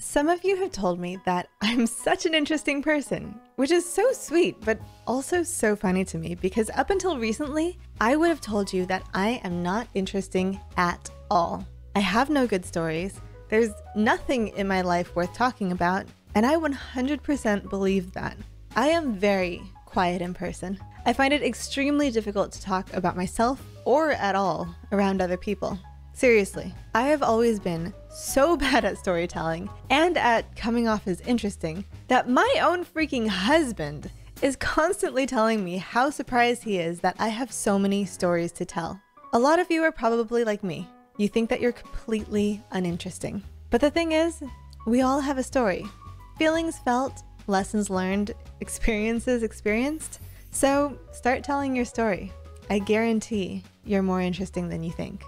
Some of you have told me that I'm such an interesting person, which is so sweet, but also so funny to me because up until recently, I would have told you that I am not interesting at all. I have no good stories, there's nothing in my life worth talking about, and I 100% believe that. I am very quiet in person. I find it extremely difficult to talk about myself or at all around other people. Seriously, I have always been so bad at storytelling and at coming off as interesting that my own freaking husband is constantly telling me how surprised he is that I have so many stories to tell. A lot of you are probably like me. You think that you're completely uninteresting. But the thing is, we all have a story. Feelings felt, lessons learned, experiences experienced. So start telling your story. I guarantee you're more interesting than you think.